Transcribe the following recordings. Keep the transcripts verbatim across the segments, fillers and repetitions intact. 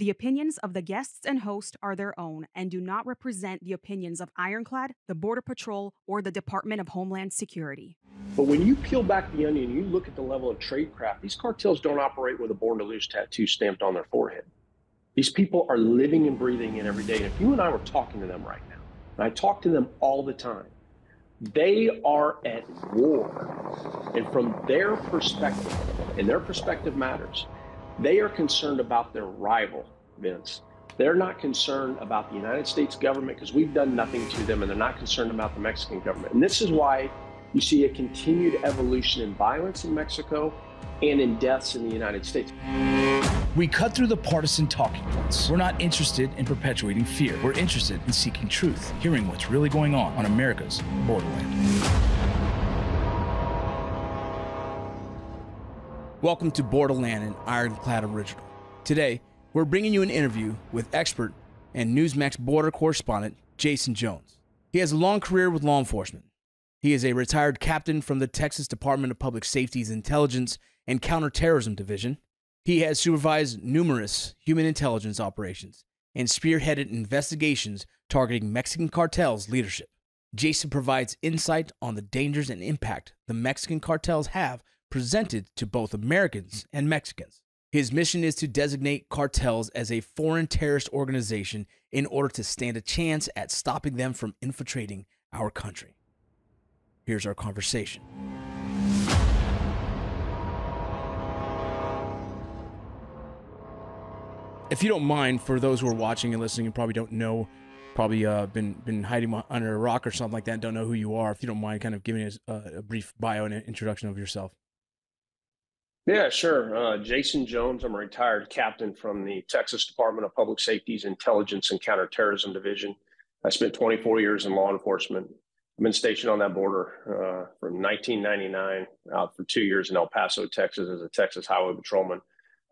The opinions of the guests and host are their own and do not represent the opinions of Ironclad, the Border Patrol, or the Department of Homeland Security. But when you peel back the onion, you look at the level of tradecraft, these cartels don't operate with a Born to Lose tattoo stamped on their forehead. These people are living and breathing it every day. And if you and I were talking to them right now, and I talk to them all the time, they are at war. And from their perspective, and their perspective matters, they are concerned about their rival, Vince. They're not concerned about the United States government because we've done nothing to them, and they're not concerned about the Mexican government. And this is why you see a continued evolution in violence in Mexico and in deaths in the United States. We cut through the partisan talking points. We're not interested in perpetuating fear. We're interested in seeking truth, hearing what's really going on on America's borderland. Welcome to Borderland, an Ironclad original. Today, we're bringing you an interview with expert and Newsmax border correspondent, Jaeson Jones. He has a long career with law enforcement. He is a retired captain from the Texas Department of Public Safety's Intelligence and Counterterrorism Division. He has supervised numerous human intelligence operations and spearheaded investigations targeting Mexican cartels' leadership. Jaeson provides insight on the dangers and impact the Mexican cartels have presented to both Americans and Mexicans. His mission is to designate cartels as a foreign terrorist organization in order to stand a chance at stopping them from infiltrating our country. Here's our conversation. If you don't mind, for those who are watching and listening and probably don't know, probably uh, been been hiding under a rock or something like that, don't know who you are, if you don't mind kind of giving us a, a brief bio and an introduction of yourself. Yeah, sure. Uh, Jaeson Jones. I'm a retired captain from the Texas Department of Public Safety's Intelligence and Counterterrorism Division. I spent twenty-four years in law enforcement. I've been stationed on that border uh, from nineteen ninety-nine, out for two years in El Paso, Texas, as a Texas Highway Patrolman.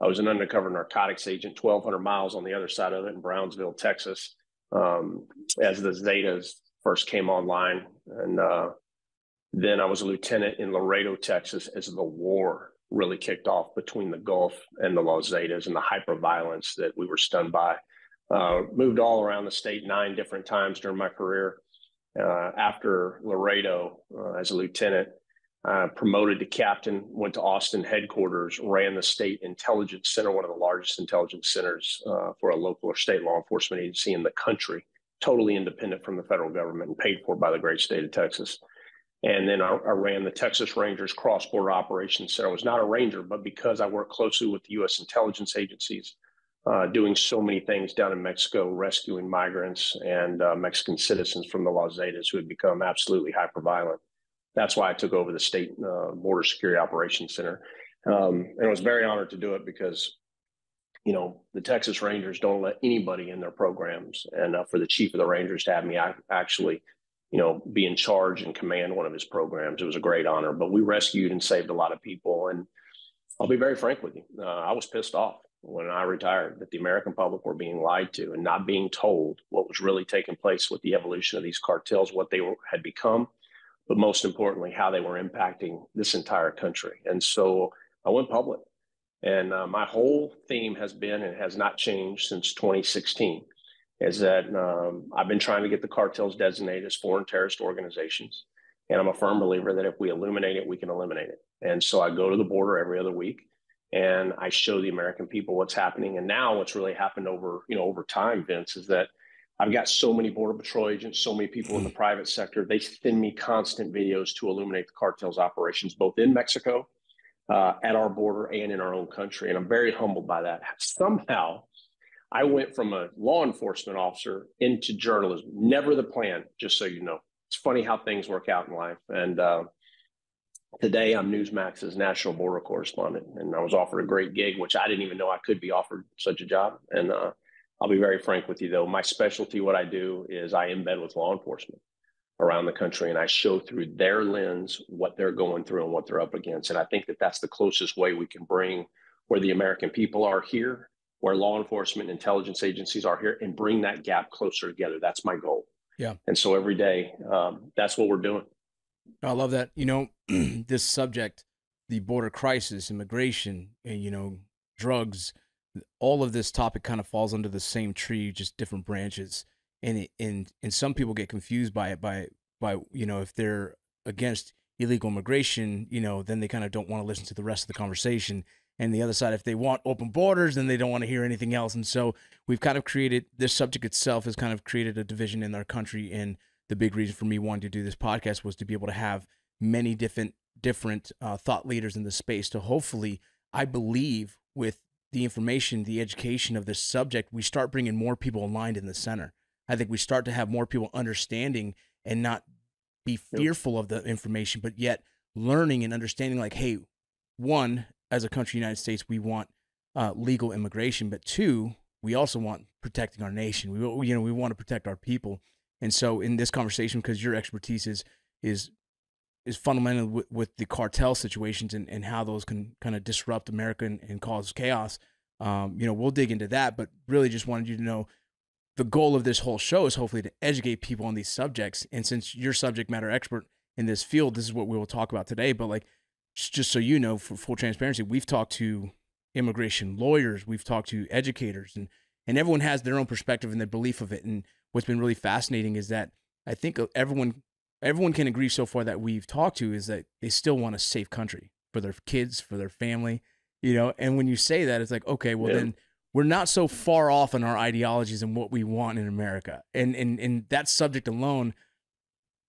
I was an undercover narcotics agent, twelve hundred miles on the other side of it in Brownsville, Texas, um, as the Zetas first came online. And uh, then I was a lieutenant in Laredo, Texas, as the war really kicked off between the Gulf and the Los Zetas and the hyper-violence that we were stunned by. Uh, moved all around the state nine different times during my career. Uh, after Laredo, uh, as a lieutenant, uh, promoted to captain, went to Austin headquarters, ran the state intelligence center, one of the largest intelligence centers uh, for a local or state law enforcement agency in the country, totally independent from the federal government and paid for by the great state of Texas. And then I, I ran the Texas Rangers Cross-Border Operations Center. I was not a ranger, but because I worked closely with the U S intelligence agencies, uh, doing so many things down in Mexico, rescuing migrants and uh, Mexican citizens from the Los Zetas who had become absolutely hyper-violent. That's why I took over the State uh, Border Security Operations Center. Um, and I was very honored to do it because, you know, the Texas Rangers don't let anybody in their programs. And uh, for the chief of the Rangers to have me I actually... you know, be in charge and command one of his programs. It was a great honor, but we rescued and saved a lot of people. And I'll be very frank with you. Uh, I was pissed off when I retired that the American public were being lied to and not being told what was really taking place with the evolution of these cartels, what they were, had become, but most importantly, how they were impacting this entire country. And so I went public, and uh, my whole theme has been, and has not changed since twenty sixteen, is that um, I've been trying to get the cartels designated as foreign terrorist organizations. And I'm a firm believer that if we illuminate it, we can eliminate it. And so I go to the border every other week and I show the American people what's happening. And now what's really happened over, you know, over time, Vince, is that I've got so many Border Patrol agents, so many people in the private sector, they send me constant videos to illuminate the cartels' operations, both in Mexico, uh, at our border, and in our own country. And I'm very humbled by that. Somehow, I went from a law enforcement officer into journalism. Never the plan, just so you know. It's funny how things work out in life. And uh, today I'm Newsmax's national border correspondent. And I was offered a great gig, which I didn't even know I could be offered such a job. And uh, I'll be very frank with you, though. My specialty, what I do, is I embed with law enforcement around the country. And I show through their lens what they're going through and what they're up against. And I think that that's the closest way we can bring where the American people are here, where law enforcement and intelligence agencies are here, and bring that gap closer together. That's my goal. Yeah. And so every day, um, that's what we're doing. I love that. You know, this subject, the border crisis, immigration, and, you know, drugs, all of this topic kind of falls under the same tree, just different branches. And it, and and some people get confused by it by by you know, if they're against illegal immigration, you know, then they kind of don't want to listen to the rest of the conversation. And the other side, if they want open borders, then they don't want to hear anything else. And so we've kind of created, this subject itself has kind of created a division in our country. And the big reason for me wanting to do this podcast was to be able to have many different different uh, thought leaders in the space to hopefully, I believe, with the information, the education of this subject, we start bringing more people aligned in the center. I think we start to have more people understanding and not be fearful of the information, but yet learning and understanding, like, hey, one, as a country, United States, we want uh, legal immigration, but two, we also want protecting our nation. We, you know, we want to protect our people. And so in this conversation, because your expertise is is is fundamental with, with the cartel situations and, and how those can kind of disrupt America and, and cause chaos, um, you know, we'll dig into that, but really just wanted you to know the goal of this whole show is hopefully to educate people on these subjects. And since you're subject matter expert in this field, this is what we will talk about today. But like, just so you know, for full transparency, we've talked to immigration lawyers, we've talked to educators, and, and everyone has their own perspective and their belief of it. And what's been really fascinating is that I think everyone, everyone can agree so far that we've talked to is that they still want a safe country for their kids, for their family, you know? And when you say that, it's like, okay, well, yeah. then we're not so far off in our ideologies and what we want in America. And, and, and that subject alone,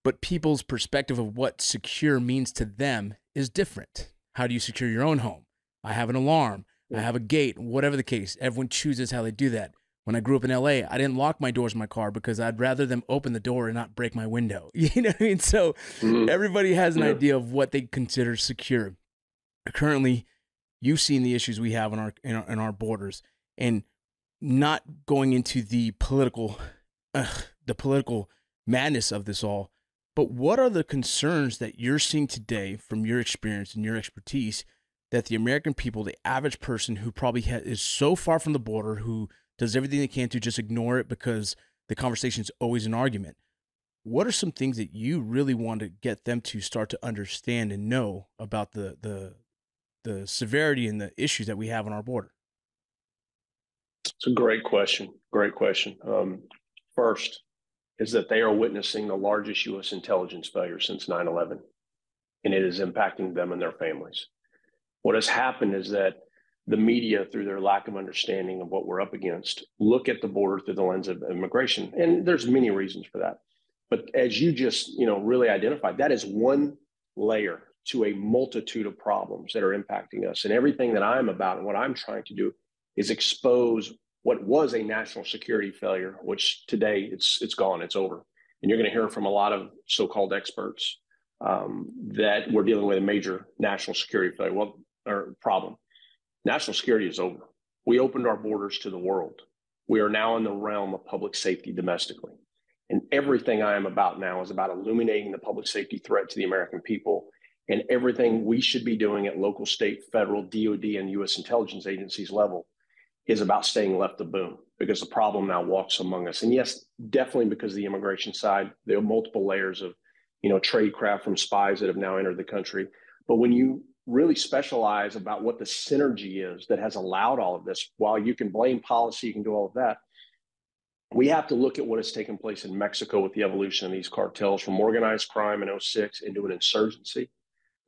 but people's perspective of what secure means to them is different. How do you secure your own home? I have an alarm. Yeah. I have a gate, whatever the case. Everyone chooses how they do that. When I grew up in L A, I didn't lock my doors in my car because I'd rather them open the door and not break my window. You know what I mean? So mm-hmm. everybody has an yeah. idea of what they consider secure. Currently, you've seen the issues we have in our, in our, in our borders, and not going into the political, uh, the political madness of this all, but what are the concerns that you're seeing today from your experience and your expertise that the American people, the average person who probably ha is so far from the border, who does everything they can to just ignore it because the conversation is always an argument. What are some things that you really want to get them to start to understand and know about the, the, the severity and the issues that we have on our border? It's a great question. Great question. Um, first, is that they are witnessing the largest U S intelligence failure since nine eleven, and it is impacting them and their families. What has happened is that the media, through their lack of understanding of what we're up against, look at the border through the lens of immigration, and there's many reasons for that. But as you just, you know, really identified, that is one layer to a multitude of problems that are impacting us. And everything that I'm about and what I'm trying to do is expose what was a national security failure, which today it's, it's gone, it's over. And you're going to hear from a lot of so-called experts um, that we're dealing with a major national security failure, well, or problem. National security is over. We opened our borders to the world. We are now in the realm of public safety domestically. And everything I am about now is about illuminating the public safety threat to the American people, and everything we should be doing at local, state, federal, D O D, and U S intelligence agencies level is about staying left of boom, because the problem now walks among us. And yes, definitely because of the immigration side, there are multiple layers of, you know, tradecraft from spies that have now entered the country. But when you really specialize about what the synergy is that has allowed all of this, while you can blame policy, you can do all of that, we have to look at what has taken place in Mexico with the evolution of these cartels from organized crime in oh six into an insurgency.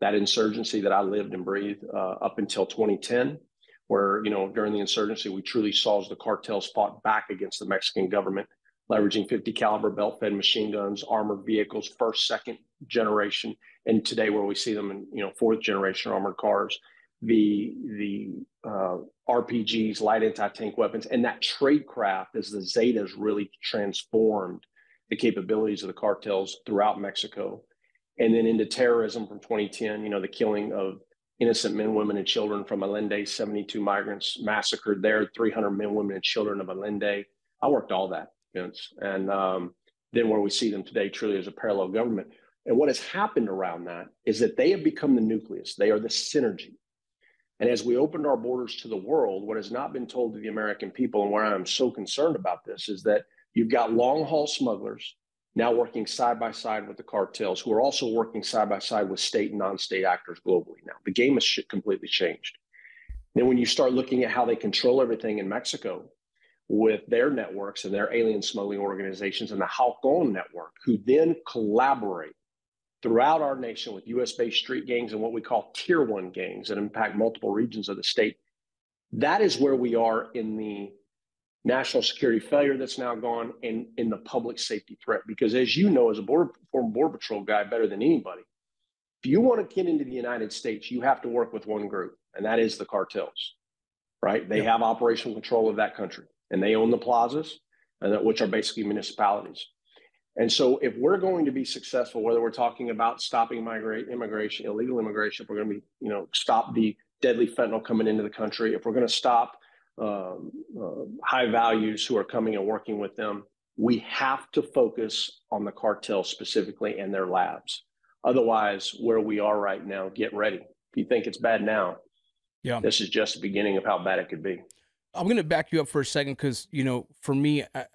That insurgency that I lived and breathed uh, up until twenty ten, where, you know, during the insurgency, we truly saw as the cartels fought back against the Mexican government, leveraging fifty caliber belt-fed machine guns, armored vehicles, first, second generation, and today where we see them in, you know, fourth generation armored cars, the the uh, R P Gs, light anti-tank weapons, and that tradecraft as the Zetas really transformed the capabilities of the cartels throughout Mexico, and then into terrorism from twenty ten. You know, the killing of innocent men, women, and children from Allende, seventy-two migrants massacred there, three hundred men, women, and children of Allende. I worked all that, Vince. And um, then where we see them today truly as a parallel government. And what has happened around that is that they have become the nucleus. They are the synergy. And as we opened our borders to the world, what has not been told to the American people, and where I'm so concerned about this, is that you've got long-haul smugglers now working side by side with the cartels, who are also working side by side with state and non-state actors globally now. The game has completely changed. Then when you start looking at how they control everything in Mexico with their networks and their alien smuggling organizations and the Halcon Network, who then collaborate throughout our nation with U S-based street gangs and what we call tier one gangs that impact multiple regions of the state. That is where we are in the national security failure that's now gone and in the public safety threat. Because as you know, as a border, former Border Patrol guy better than anybody, if you want to get into the United States, you have to work with one group, and that is the cartels, right? They yeah. have operational control of that country, and they own the plazas, and that, which are basically municipalities. And so if we're going to be successful, whether we're talking about stopping migrate, immigration, illegal immigration, if we're going to be, you know, stop the deadly fentanyl coming into the country, if we're going to stop um, uh, high values who are coming and working with them, we have to focus on the cartels specifically and their labs. Otherwise, where we are right now, get ready. If you think it's bad now, yeah, this is just the beginning of how bad it could be. I'm going to back you up for a second because, you know, for me, I,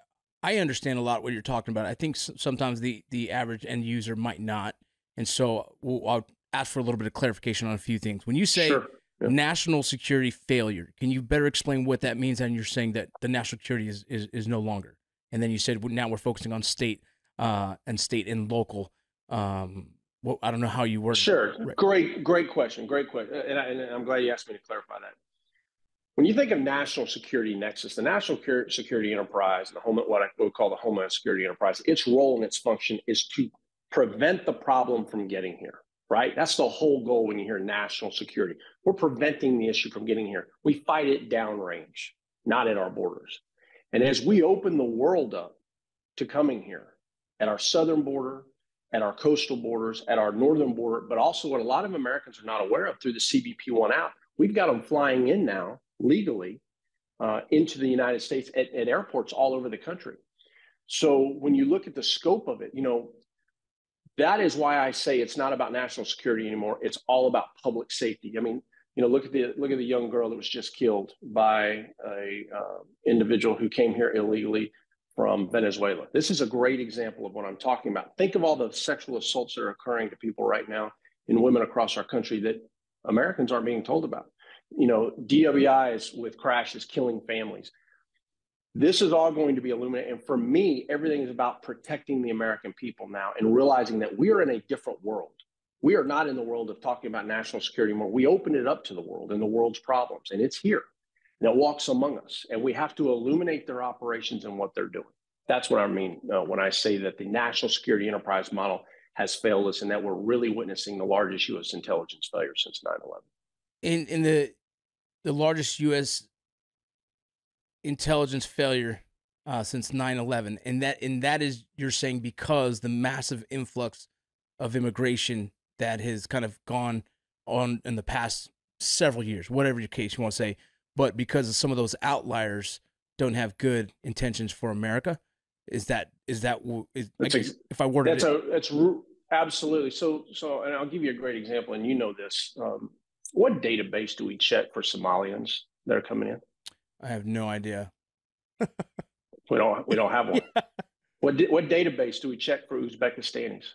I understand a lot what you're talking about. I think sometimes the, the average end user might not. And so we'll, I'll ask for a little bit of clarification on a few things. When you say sure. yeah. national security failure, can you better explain what that means? And you're saying that the national security is, is, is no longer. And then you said, well, now we're focusing on state uh, and state and local. Um, well, I don't know how you work. Sure. Right. Great, great question. Great question. And, I, and I'm glad you asked me to clarify that. When you think of national security nexus, the national security enterprise, the home, what I would call the homeland security enterprise, its role and its function is to prevent the problem from getting here, right? That's the whole goal when you hear national security. We're preventing the issue from getting here. We fight it downrange, not at our borders. And as we open the world up to coming here at our southern border, at our coastal borders, at our northern border, but also what a lot of Americans are not aware of through the C B P one app, we've got them flying in now legally uh, into the United States at, at airports all over the country. So when you look at the scope of it, you know, that is why I say it's not about national security anymore. It's all about public safety. I mean, you know, look at the look at the young girl that was just killed by a uh, individual who came here illegally from Venezuela. This is a great example of what I'm talking about. Think of all the sexual assaults that are occurring to people right now and women across our country that Americans aren't being told about. You know, D W Is with crashes killing families. This is all going to be illuminated. And for me, everything is about protecting the American people now and realizing that we are in a different world. We are not in the world of talking about national security anymore. We opened it up to the world and the world's problems, and it's here. And it walks among us, and we have to illuminate their operations and what they're doing. That's what I mean uh, when I say that the national security enterprise model has failed us and that we're really witnessing the largest U S intelligence failure since nine eleven. In in the the largest U S intelligence failure uh, since nine eleven, and that and that is you're saying because the massive influx of immigration that has kind of gone on in the past several years, whatever your case you want to say, but because of some of those outliers don't have good intentions for America, is that is that is I guess, a, if I worded that's it, a that's absolutely so so, and I'll give you a great example, and you know this. Um, What database do we check for Somalians that are coming in? I have no idea. we don't. We don't have one. Yeah. What What database do we check for Uzbekistanis?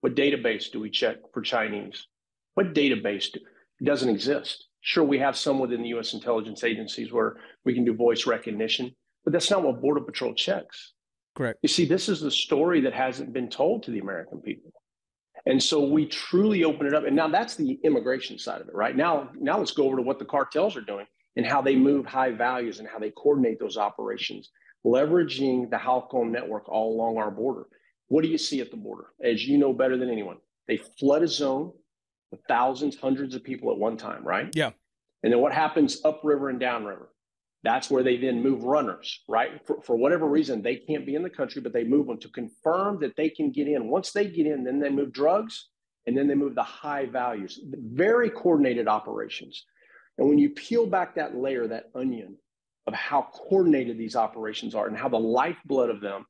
What database do we check for Chinese? What database do, doesn't exist? Sure, we have some within the U S intelligence agencies where we can do voice recognition, but that's not what Border Patrol checks. Correct. You see, this is the story that hasn't been told to the American people. And so we truly open it up. And now that's the immigration side of it, right? Now, now let's go over to what the cartels are doing and how they move high values and how they coordinate those operations, leveraging the Halcon network all along our border. What do you see at the border? As you know better than anyone, they flood a zone with thousands, hundreds of people at one time, right? Yeah. And then what happens upriver and downriver? That's where they then move runners, right? For, for whatever reason, they can't be in the country, but they move them to confirm that they can get in. Once they get in, then they move drugs, and then they move the high values, very coordinated operations. And when you peel back that layer, that onion of how coordinated these operations are and how the lifeblood of them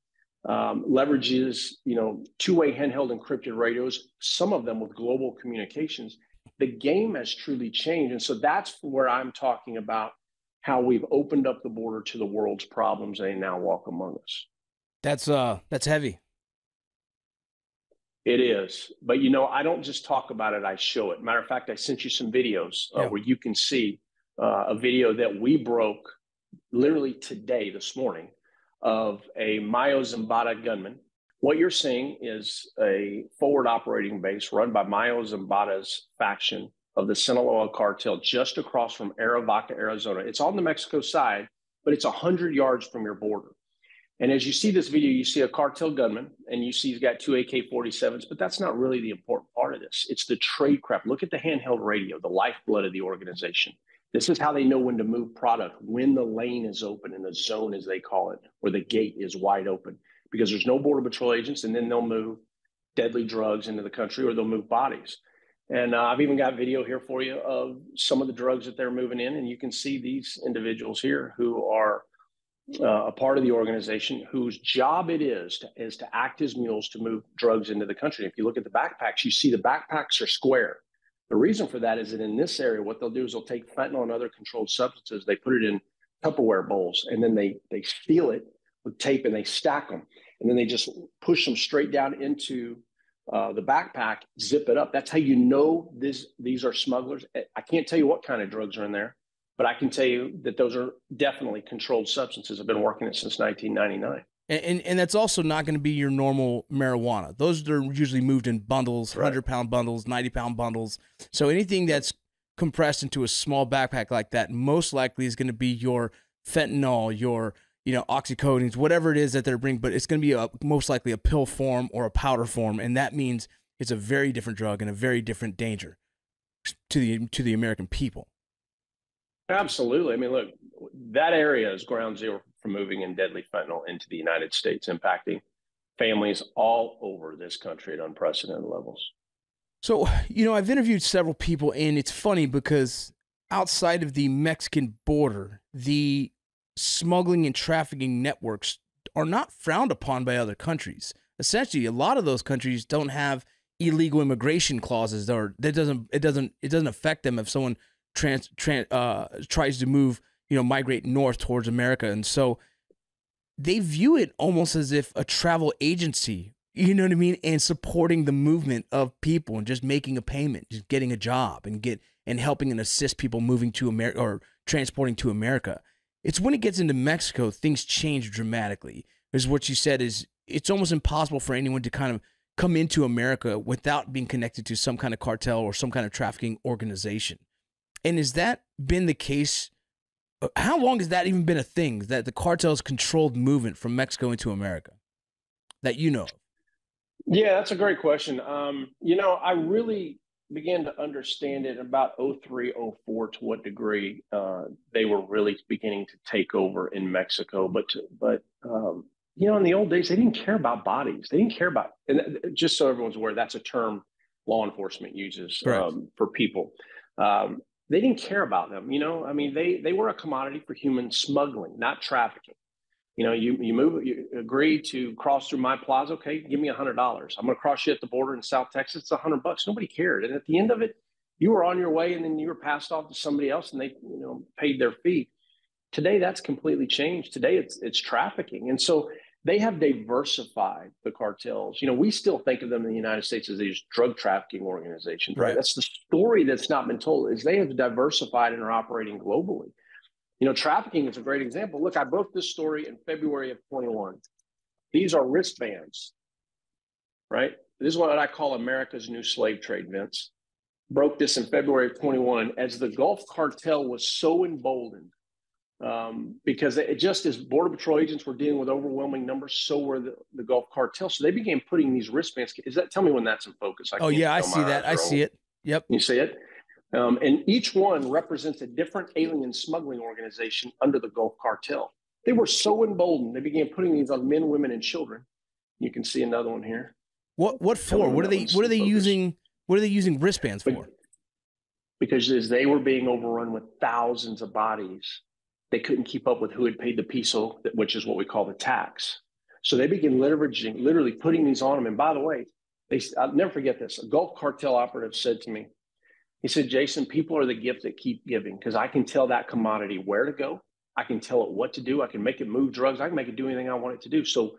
um, leverages, you know, two-way handheld encrypted radios, some of them with global communications, the game has truly changed. And so that's where I'm talking about how we've opened up the border to the world's problems. They now walk among us. That's uh, that's heavy. It is. But, you know, I don't just talk about it. I show it. Matter of fact, I sent you some videos uh, yeah. where you can see uh, a video that we broke literally today, this morning, of a Mayo Zambada gunman. What you're seeing is a forward operating base run by Mayo Zambada's faction of the Sinaloa cartel just across from Aravaca, Arizona. It's on the Mexico side, but it's one hundred yards from your border. And as you see this video, you see a cartel gunman, and you see he's got two A K forty-sevens, but that's not really the important part of this. It's the trade crap. Look at the handheld radio, the lifeblood of the organization. This is how they know when to move product, when the lane is open and the zone, as they call it, or the gate is wide open, because there's no border patrol agents, and then they'll move deadly drugs into the country, or they'll move bodies. And uh, I've even got video here for you of some of the drugs that they're moving in, and you can see these individuals here who are Uh, a part of the organization whose job it is to, is to act as mules to move drugs into the country. If you look at the backpacks, you see the backpacks are square. The reason for that is that in this area, what they'll do is they'll take fentanyl and other controlled substances, they put it in Tupperware bowls, and then they, they seal it with tape and they stack them. And then they just push them straight down into uh, the backpack, zip it up. That's how you know this, these are smugglers. I can't tell you what kind of drugs are in there, but I can tell you that those are definitely controlled substances. I've been working it since nineteen ninety-nine. And, and, and that's also not going to be your normal marijuana. Those are usually moved in bundles, right. one hundred pound bundles, ninety pound bundles. So anything that's compressed into a small backpack like that most likely is going to be your fentanyl, your you know oxycodones, whatever it is that they're bringing, but it's going to be a, most likely a pill form or a powder form, and that means it's a very different drug and a very different danger to the, to the American people. Absolutely. I mean, look, that area is ground zero for moving in deadly fentanyl into the United States, impacting families all over this country at unprecedented levels. So, you know, I've interviewed several people, and it's funny because outside of the Mexican border, the smuggling and trafficking networks are not frowned upon by other countries. Essentially, a lot of those countries don't have illegal immigration clauses, or that doesn't it doesn't it doesn't affect them if someone Trans, trans, uh, tries to move, you know, migrate north towards America. And so they view it almost as if a travel agency, you know what I mean, and supporting the movement of people and just making a payment, just getting a job and get and helping and assist people moving to America or transporting to America. It's when it gets into Mexico, things change dramatically. Because what you said is it's almost impossible for anyone to kind of come into America without being connected to some kind of cartel or some kind of trafficking organization. And has that been the case? How long has that even been a thing, that the cartels controlled movement from Mexico into America, that you know of? Yeah, that's a great question. Um, you know, I really began to understand it about oh three, oh four, to what degree uh, they were really beginning to take over in Mexico. But, but um, you know, in the old days, they didn't care about bodies. They didn't care about, and just so everyone's aware, that's a term law enforcement uses um, for people. Um, They didn't care about them, you know. I mean, they they were a commodity for human smuggling, not trafficking. You know, you you move, you agree to cross through my plaza. Okay, give me a hundred dollars. I'm going to cross you at the border in South Texas. It's a hundred bucks. Nobody cared, and at the end of it, you were on your way, and then you were passed off to somebody else, and they you know paid their fee. Today, that's completely changed. Today, it's it's trafficking, and so they have diversified the cartels. You know, we still think of them in the United States as these drug trafficking organizations, right? right? That's the story that's not been told, is they have diversified and are operating globally. You know, trafficking is a great example. Look, I broke this story in February of twenty-one. These are wristbands, right? This is what I call America's new slave trade, Vince. Broke this in February of twenty-one as the Gulf cartel was so emboldened. Um, because it just as Border Patrol agents were dealing with overwhelming numbers, so were the, the Gulf cartel. So they began putting these wristbands. Is that, tell me when that's in focus. I oh yeah, I see that. I see it. Yep. You see it? Um, and each one represents a different alien smuggling organization under the Gulf cartel. They were so emboldened, they began putting these on men, women, and children. You can see another one here. What, what for? What are they, what are they using? What are they using wristbands for? Because as they were being overrun with thousands of bodies, they couldn't keep up with who had paid the peso, which is what we call the tax. So they began leveraging, literally putting these on them. And by the way, they, I'll never forget this. A Gulf cartel operative said to me, he said, Jason, people are the gift that keep giving, because I can tell that commodity where to go. I can tell it what to do. I can make it move drugs. I can make it do anything I want it to do. So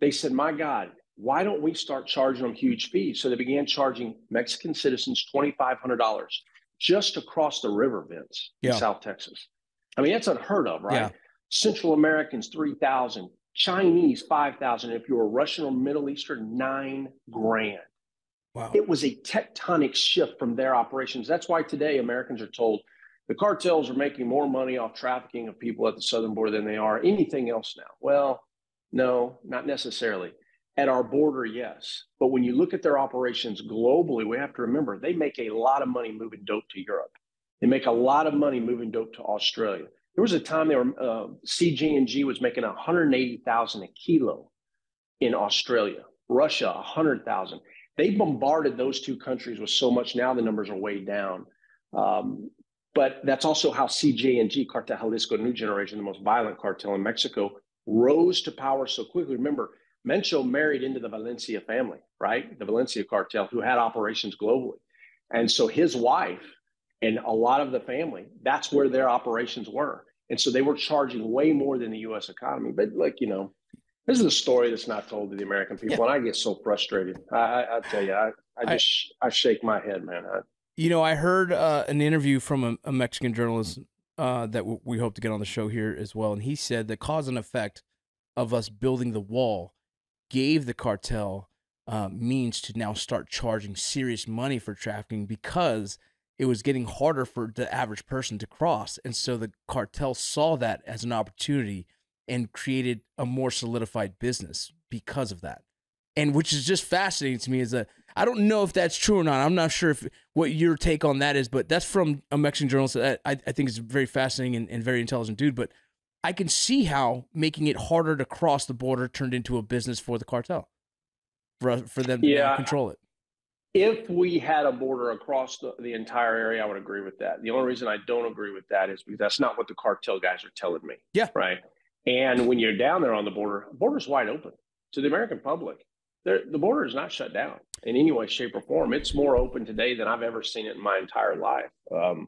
they said, my God, why don't we start charging them huge fees? So they began charging Mexican citizens twenty-five hundred dollars just across the river, Vince, yeah. in South Texas. I mean, that's unheard of, right? Yeah. Central Americans, three thousand. Chinese, five thousand. If you were Russian or Middle Eastern, nine grand. Wow. It was a tectonic shift from their operations. That's why today Americans are told the cartels are making more money off trafficking of people at the southern border than they are anything else now. Well, no, not necessarily. At our border, yes. But when you look at their operations globally, we have to remember they make a lot of money moving dope to Europe. They make a lot of money moving dope to Australia. There was a time they were uh, C J N G was making one hundred eighty thousand a kilo in Australia. Russia, one hundred thousand. They bombarded those two countries with so much. Now the numbers are way down. Um, but that's also how C J N G, Cartel Jalisco New Generation, the most violent cartel in Mexico, rose to power so quickly. Remember, Mencho married into the Valencia family, right? The Valencia cartel, who had operations globally. And so his wife and a lot of the family, that's where their operations were. And so they were charging way more than the U S economy. But like, you know, this is a story that's not told to the American people. Yeah. And I get so frustrated. I, I, I tell you, I, I just, I, sh I shake my head, man. I, you know, I heard uh, an interview from a, a Mexican journalist uh, that w we hope to get on the show here as well. And he said the cause and effect of us building the wall gave the cartel uh, means to now start charging serious money for trafficking, because it was getting harder for the average person to cross. And so the cartel saw that as an opportunity and created a more solidified business because of that. And which is just fascinating to me, is that I don't know if that's true or not. I'm not sure if what your take on that is, but that's from a Mexican journalist that I, I think is very fascinating and, and very intelligent dude. But I can see how making it harder to cross the border turned into a business for the cartel, for, for them yeah. to control it. If we had a border across the, the entire area, I would agree with that. The only reason I don't agree with that is because that's not what the cartel guys are telling me. Yeah. Right. And when you're down there on the border, the border's wide open to the American public. The, the border is not shut down in any way, shape, or form. It's more open today than I've ever seen it in my entire life um,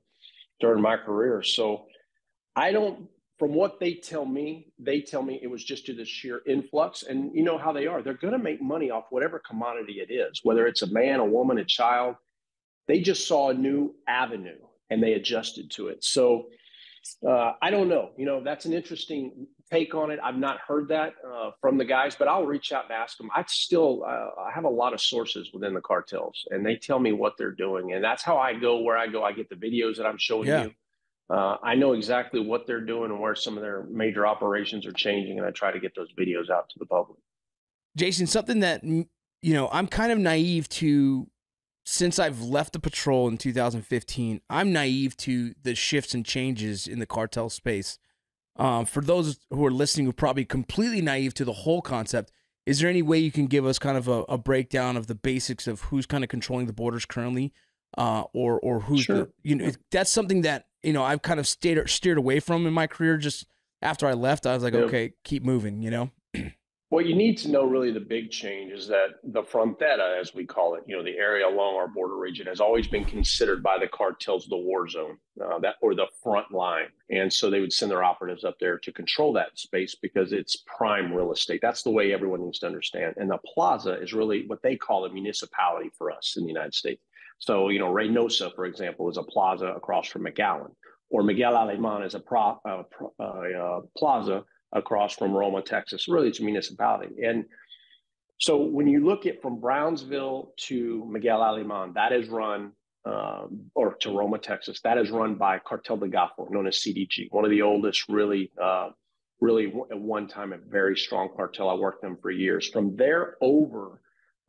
during my career. So I don't, from what they tell me, they tell me it was just to the sheer influx. And you know how they are. They're going to make money off whatever commodity it is, whether it's a man, a woman, a child. They just saw a new avenue and they adjusted to it. So uh, I don't know. You know, that's an interesting take on it. I've not heard that uh, from the guys, but I'll reach out and ask them. I still uh, I have a lot of sources within the cartels, and they tell me what they're doing. And that's how I go where I go. I get the videos that I'm showing yeah. you. Uh, I know exactly what they're doing and where some of their major operations are changing, and I try to get those videos out to the public. Jaeson, something that, you know, I'm kind of naive to, since I've left the patrol in two thousand fifteen, I'm naive to the shifts and changes in the cartel space. Um, for those who are listening who are probably completely naive to the whole concept, is there any way you can give us kind of a, a breakdown of the basics of who's kind of controlling the borders currently? Uh, or or who's sure. the, you know, that's something that, you know, I've kind of stayed steered away from in my career. Just after I left, I was like, yeah. okay, keep moving, you know. Well, you need to know really the big change is that the frontera, as we call it, you know, the area along our border region, has always been considered by the cartels the war zone, uh, that or the front line, and so they would send their operatives up there to control that space because it's prime real estate. That's the way everyone needs to understand. And the plaza is really what they call a municipality for us in the United States. So, you know, Reynosa, for example, is a plaza across from McAllen, or Miguel Alemán is a pro, uh, pro, uh, uh, plaza across from Roma, Texas. Really, it's a municipality. And so when you look at from Brownsville to Miguel Alemán, that is run, um, or to Roma, Texas, that is run by Cartel de Golfo, known as C D G, one of the oldest, really, uh, really at one time a very strong cartel. I worked them for years. From there over,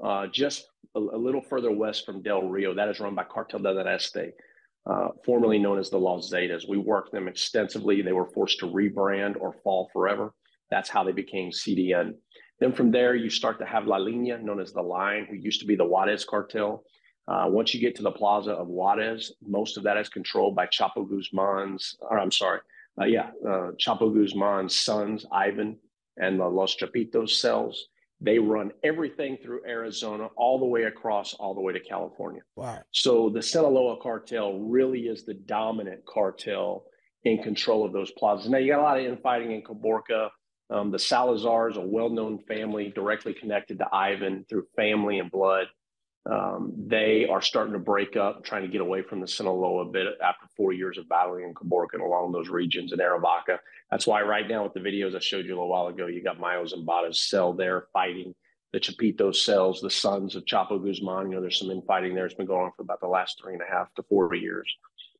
uh, just a, a little further west from Del Rio, that is run by Cartel del Este, uh, formerly known as the Los Zetas. We worked them extensively. They were forced to rebrand or fall forever. That's how they became C D N. Then from there, you start to have La Lina, known as the Line, who used to be the Juarez cartel. Uh, once you get to the plaza of Juarez, most of that is controlled by Chapo Guzman's, or I'm sorry, uh, yeah, uh, Chapo Guzman's sons, Ivan, and the Los Chapitos cells. They run everything through Arizona, all the way across, all the way to California. Wow. So the Sinaloa cartel really is the dominant cartel in control of those plazas. Now, you got a lot of infighting in Caborca. Um, the Salazar is a well-known family directly connected to Ivan through family and blood. Um, they are starting to break up, trying to get away from the Sinaloa a bit after four years of battling in Caborca and along those regions in Aravaca. That's why right now with the videos I showed you a little while ago, you got Mayo Zambada's cell there fighting the Chapitos cells, the sons of Chapo Guzman. You know, there's some infighting there. It's been going on for about the last three and a half to four years.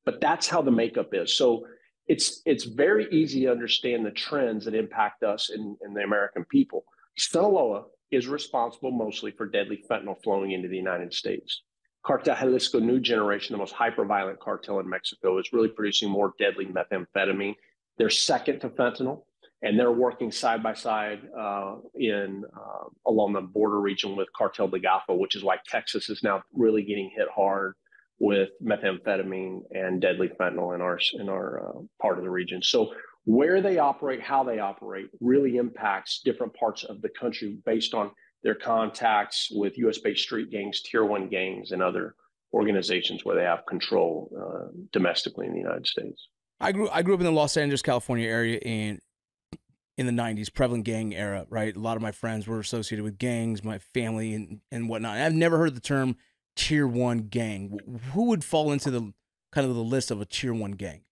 But that's how the makeup is. So it's it's very easy to understand the trends that impact us and, and the American people. Sinaloa is responsible mostly for deadly fentanyl flowing into the United States. Cartel Jalisco New Generation, the most hyper-violent cartel in Mexico, is really producing more deadly methamphetamine. They're second to fentanyl, and they're working side by side uh, in uh, along the border region with Cartel de Golfo, which is why Texas is now really getting hit hard with methamphetamine and deadly fentanyl in our in our uh, part of the region. So where they operate, how they operate, really impacts different parts of the country based on their contacts with U S-based street gangs, tier one gangs, and other organizations where they have control uh, domestically in the United States. I grew I grew up in the Los Angeles, California area in in the nineties, prevalent gang era, right? A lot of my friends were associated with gangs, my family and, and whatnot. I've never heard the term tier one gang. Who would fall into the kind of the list of a tier one gang?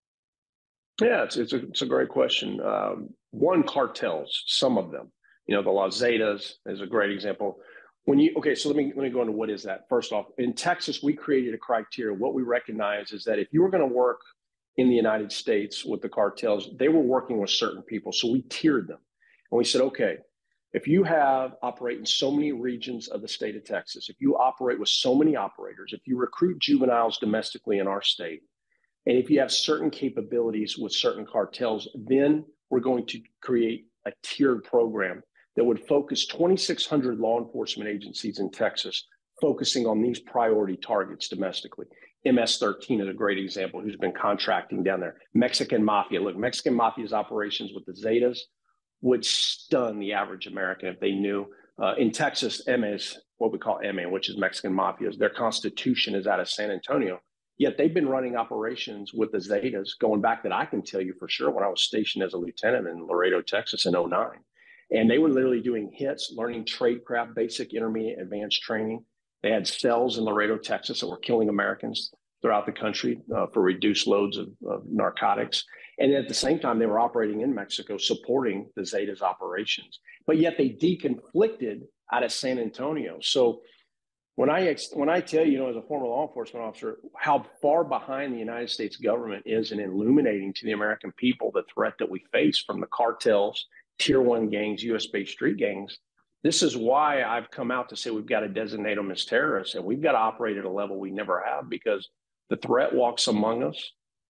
Yeah, it's it's a, it's a great question. Um, one, cartels, some of them. You know, the Los Zetas is a great example. When you okay, so let me let me go into what is that. First off, in Texas, we created a criteria. What we recognize is that if you were going to work in the United States with the cartels, they were working with certain people, so we tiered them, and we said, okay, if you have operate in so many regions of the state of Texas, if you operate with so many operators, if you recruit juveniles domestically in our state, and if you have certain capabilities with certain cartels, then we're going to create a tiered program that would focus twenty-six hundred law enforcement agencies in Texas, focusing on these priority targets domestically. M S thirteen is a great example, who's been contracting down there. Mexican Mafia. Look, Mexican Mafia's operations with the Zetas would stun the average American if they knew. Uh, in Texas, M A's, what we call M A, which is Mexican Mafias, their constitution is out of San Antonio. Yet they've been running operations with the Zetas going back that I can tell you for sure when I was stationed as a lieutenant in Laredo, Texas in oh nine. And they were literally doing hits, learning tradecraft, basic, intermediate, advanced training. They had cells in Laredo, Texas that were killing Americans throughout the country uh, for reduced loads of, of narcotics. And at the same time, they were operating in Mexico, supporting the Zetas operations. But yet they deconflicted out of San Antonio. So When I, when I tell you, you know, as a former law enforcement officer, how far behind the United States government is in illuminating to the American people the threat that we face from the cartels, tier one gangs, U S-based street gangs, this is why I've come out to say we've got to designate them as terrorists, and we've got to operate at a level we never have because the threat walks among us,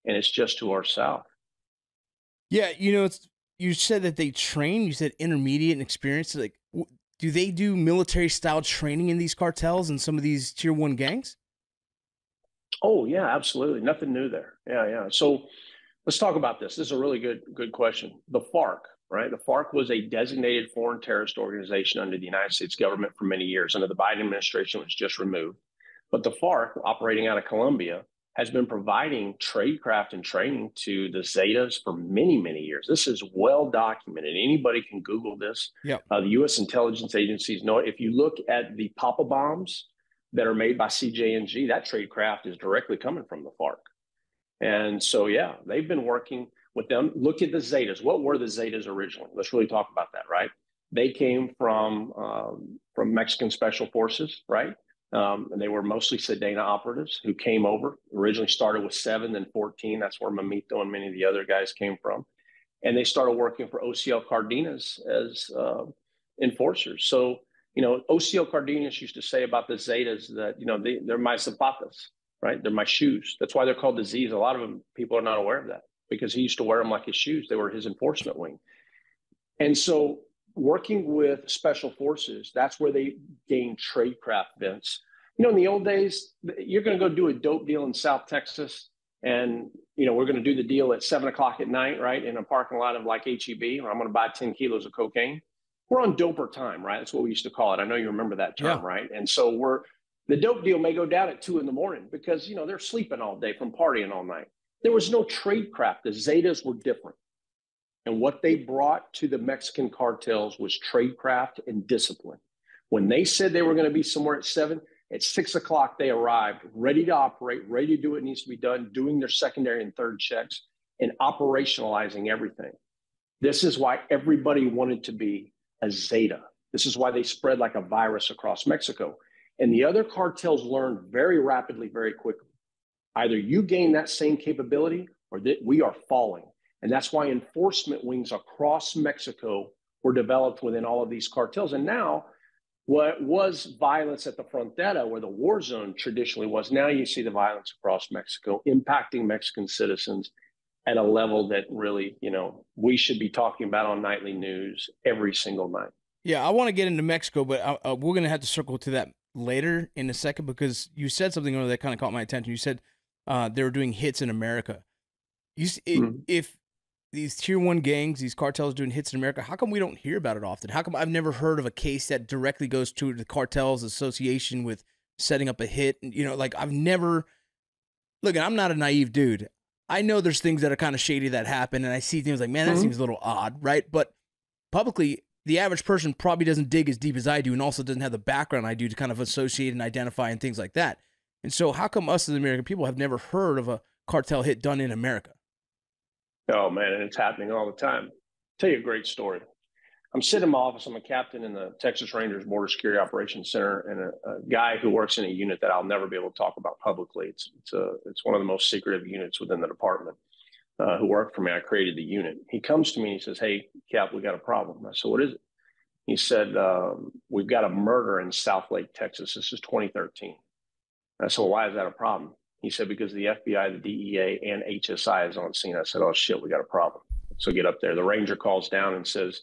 and it's just to our south. Yeah, you know, it's, you said that they train, you said intermediate and experienced, like, do they do military-style training in these cartels and some of these tier one gangs? Oh, yeah, absolutely. Nothing new there. Yeah, yeah. So let's talk about this. This is a really good, good question. The FARC, right? The FARC was a designated foreign terrorist organization under the United States government for many years. Under the Biden administration, it was just removed. But the FARC, operating out of Colombia, has been providing tradecraft and training to the Zetas for many, many years. This is well documented. Anybody can Google this. Yep. Uh, the U S intelligence agencies know it. If you look at the Papa bombs that are made by C J N G, that tradecraft is directly coming from the FARC. And so, yeah, they've been working with them. Look at the Zetas. What were the Zetas originally? Let's really talk about that, right? They came from, um, from Mexican Special Forces, right? Um, and they were mostly Sedena operatives who came over, originally started with seven, then fourteen. That's where Mamito and many of the other guys came from. And they started working for O C L Cardenas as uh, enforcers. So, you know, O C L Cardenas used to say about the Zetas that, you know, they, they're my zapatas, right? They're my shoes. That's why they're called the Z's. A lot of them, people are not aware of that because he used to wear them like his shoes. They were his enforcement wing. And so, working with special forces, that's where they gain tradecraft events. You know, in the old days, you're going to go do a dope deal in South Texas, and, you know, we're going to do the deal at seven o'clock at night, right, in a parking lot of like H E B, or I'm going to buy ten kilos of cocaine. We're on doper time, right? That's what we used to call it. I know you remember that term, yeah. Right? And so we're the dope deal may go down at two in the morning because, you know, they're sleeping all day from partying all night. There was no tradecraft. The Zetas were different. And what they brought to the Mexican cartels was tradecraft and discipline. When they said they were going to be somewhere at seven, At six o'clock, they arrived, ready to operate, ready to do what needs to be done, doing their secondary and third checks, and operationalizing everything. This is why everybody wanted to be a Zeta. This is why they spread like a virus across Mexico. And the other cartels learned very rapidly, very quickly. Either you gain that same capability or that we are falling. And that's why enforcement wings across Mexico were developed within all of these cartels. And now what was violence at the frontera, where the war zone traditionally was, now you see the violence across Mexico impacting Mexican citizens at a level that really, you know, we should be talking about on nightly news every single night. Yeah, I want to get into Mexico, but I, uh, we're going to have to circle to that later in a second, because you said something earlier that kind of caught my attention. You said uh, they were doing hits in America. You see, it, mm-hmm. If these tier one gangs, these cartels doing hits in America, how come we don't hear about it often? How come I've never heard of a case that directly goes to the cartel's association with setting up a hit? And, you know, like I've never, look, I'm not a naive dude. I know there's things that are kind of shady that happen, and I see things like, man, that mm-hmm. seems a little odd, right? But publicly, the average person probably doesn't dig as deep as I do, and also doesn't have the background I do to kind of associate and identify and things like that. And so how come us as American people have never heard of a cartel hit done in America? Oh, man, and it's happening all the time. I'll tell you a great story. I'm sitting in my office. I'm a captain in the Texas Rangers Border Security Operations Center, and a, a guy who works in a unit that I'll never be able to talk about publicly. It's, it's, a, it's one of the most secretive units within the department. Uh, who worked for me, I created the unit. He comes to me and he says, "Hey, Cap, we got a problem." I said, "What is it?" He said, um, "We've got a murder in Southlake, Texas. This is twenty thirteen. I said, "Well, why is that a problem?" He said, "Because the F B I, the D E A, and H S I is on scene." I said, "Oh, shit, we got a problem." So get up there. The ranger calls down and says,